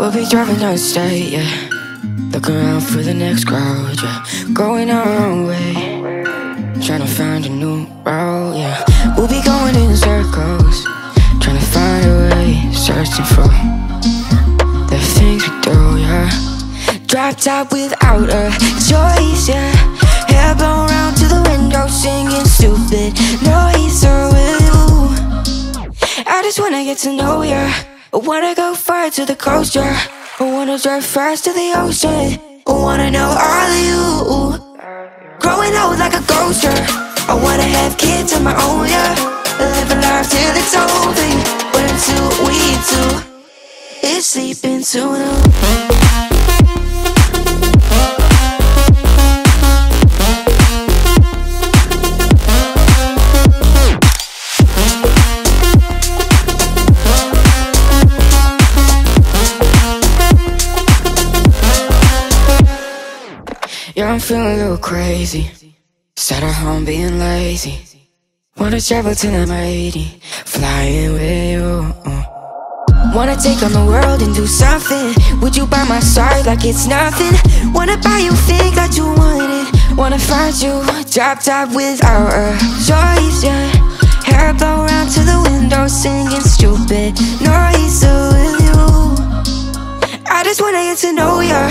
We'll be driving down the state, yeah. Looking around for the next crowd, yeah. Going our own way, trying to find a new route, yeah. We'll be going in circles, trying to find a way, searching for the things we do, yeah. Dropped out without a choice, yeah. Hair blown round to the window, singing stupid noise with you. I just wanna get to know ya, I wanna go far to the coast, yeah. I wanna drive fast to the ocean, I wanna know all of you. Growing old like a ghost, yeah. I wanna have kids on my own, yeah. Live a life till it's over, but until we do, it's sleeping sooner. Yeah, I'm feeling a little crazy. Sat at home being lazy. Wanna travel till I'm 80, flying with you. Wanna take on the world and do something. Would you by my side like it's nothing? Wanna buy you things that you wanted. Wanna find you, dropped out without a choice, yeah. Hair blow round to the window, singing stupid noise with you. I just wanna get to know ya,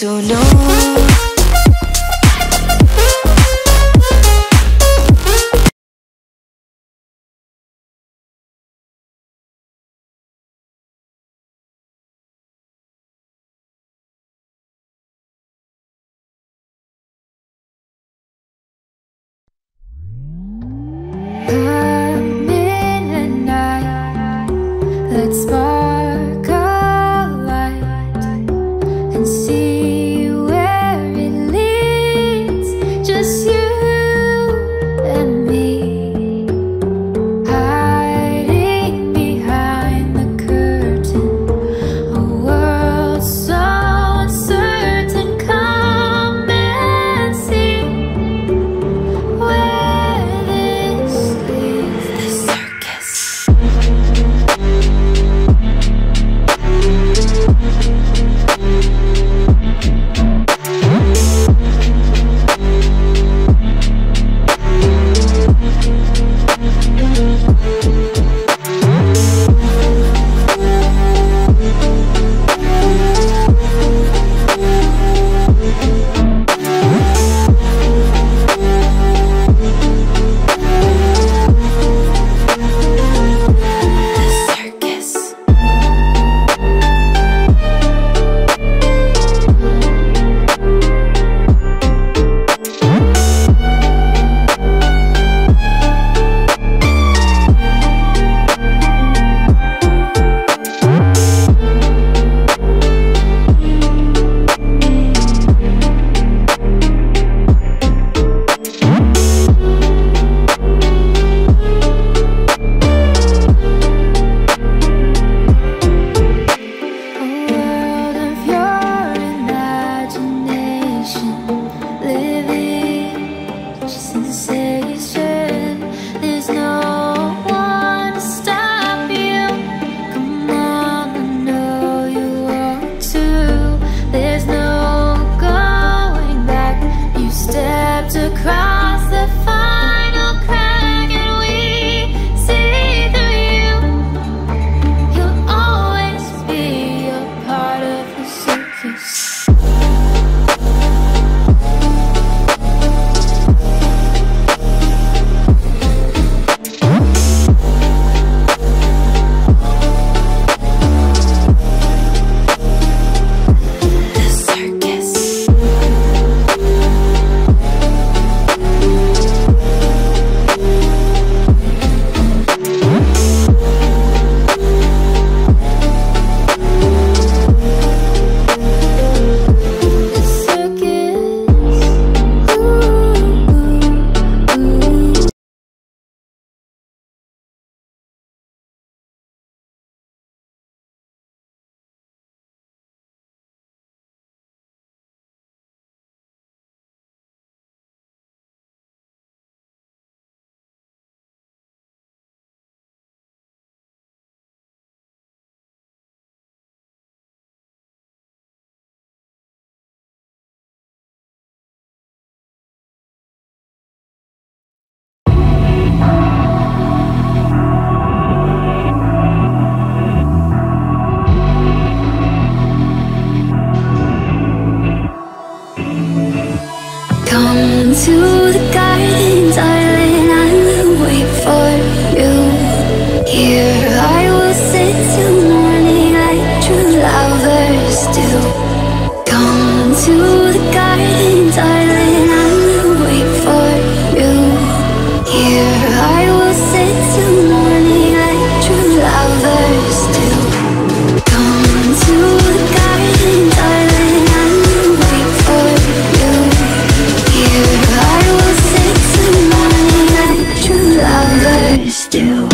So no. See where to the garden, darling, I will wait for you here. I will sit till morning like true lovers do. Come to the garden, darling, I will wait for you here. I will sit till morning like true lovers do. Come to still.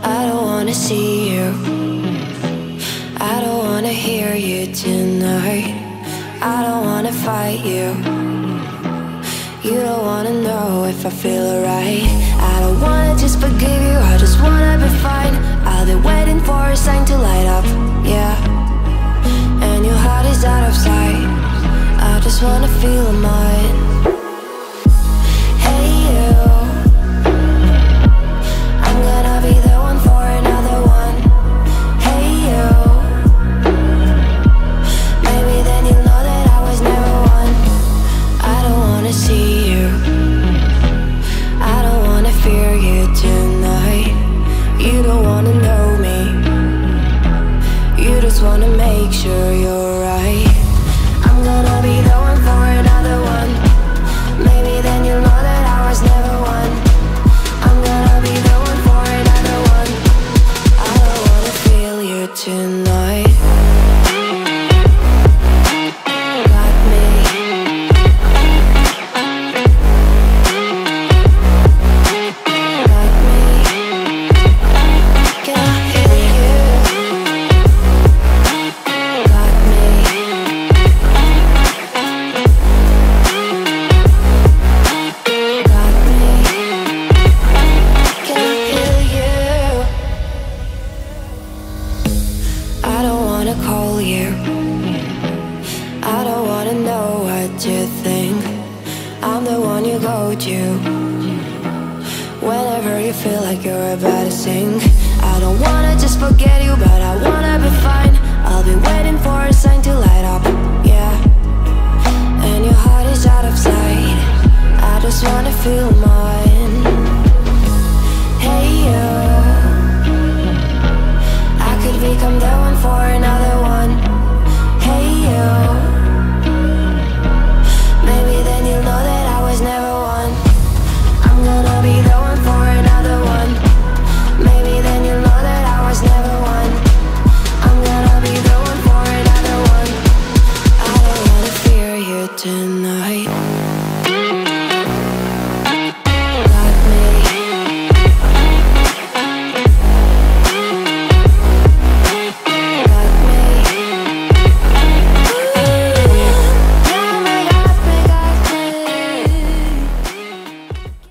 I don't wanna see you, I don't wanna hear you tonight. I don't wanna fight you, you don't wanna know if I feel alright. I don't wanna just forgive you, I just wanna be fine. I've been waiting for a sign to light up, yeah. And your heart is out of sight, I just wanna feel mine. Hey you, I'm gonna be the one for another one. Hey you, maybe then you'll know that I was never one. I don't wanna see you, I don't wanna fear you tonight. You don't wanna know me, you just wanna make sure you're right. I'm gonna be the one for another one, maybe then you'll know that I was never one. I'm gonna be the one for another one, I don't wanna feel you tonight. Got me. Got me. Can I hear you? Got me. Got me. Can I hear you? I don't wanna call you, I don't wanna know what you think. I'm the one you go to whenever you feel like you're about to sink. I don't wanna just forget you, but I wanna be fine. I'll be waiting for a sign to light up, yeah. And your heart is out of sight, I just wanna feel mine.